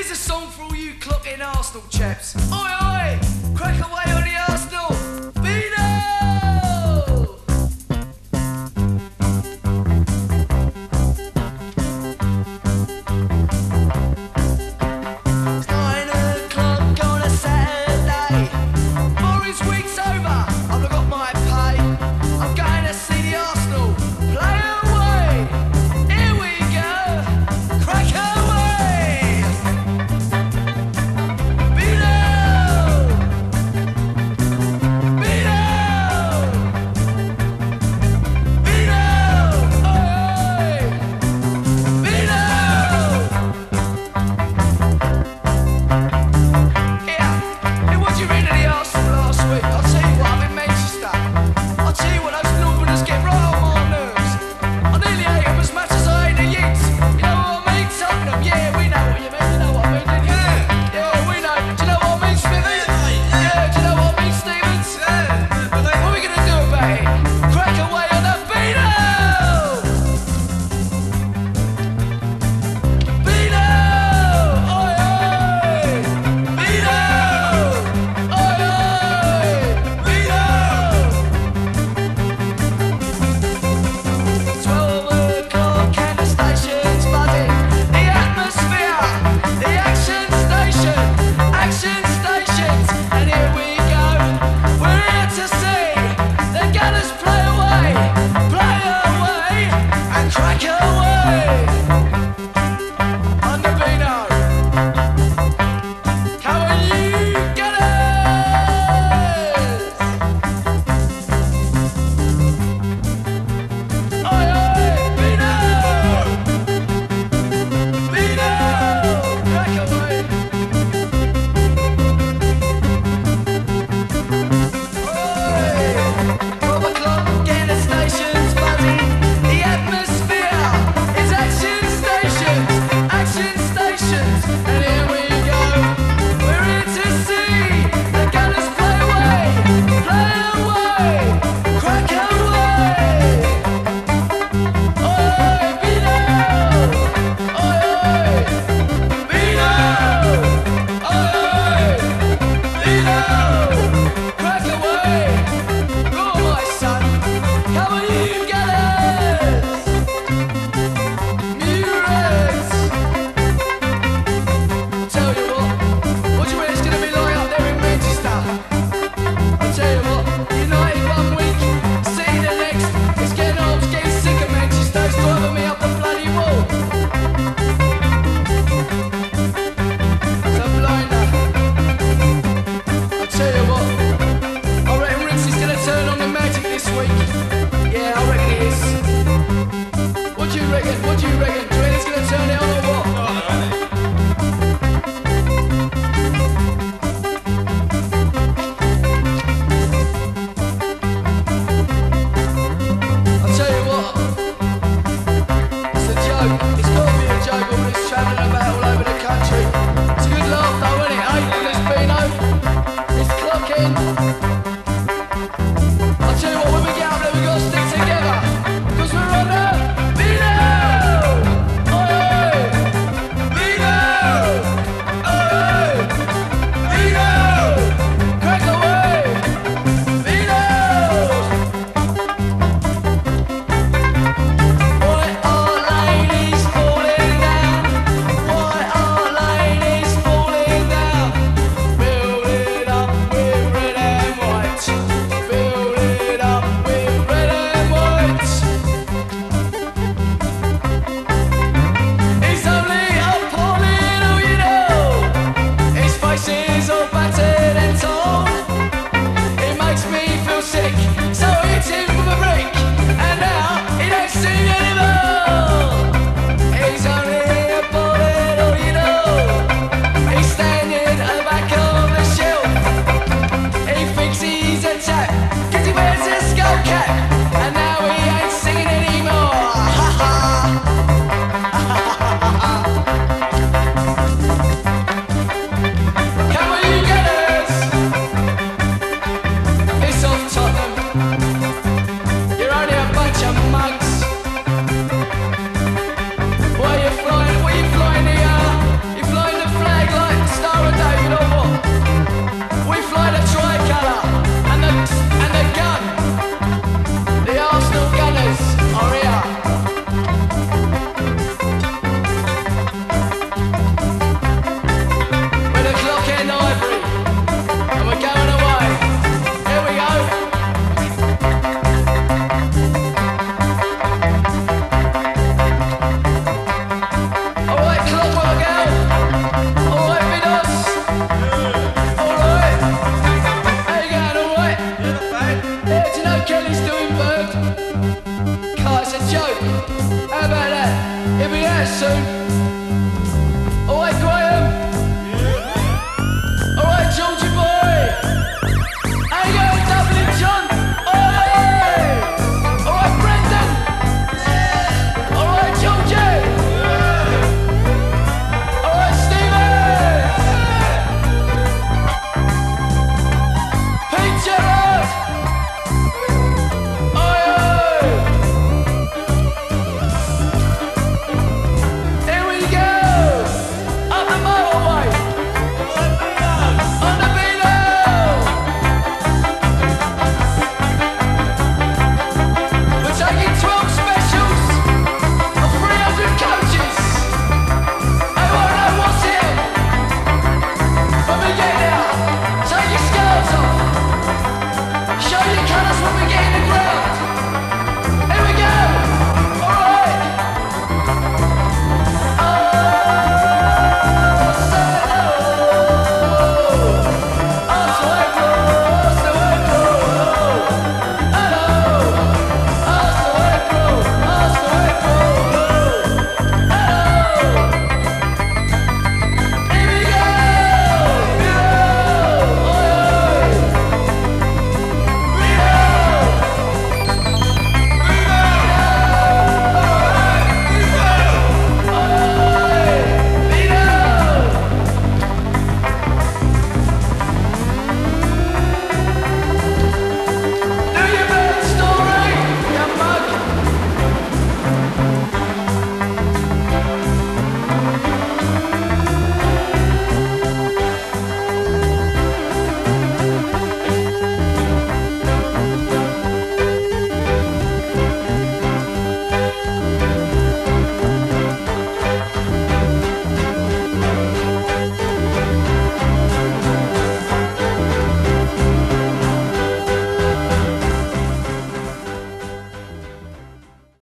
Here's a song for all you clocking Arsenal chaps. Oi, oi, crack away on the Arsenal. We're on up, beat up! lesson.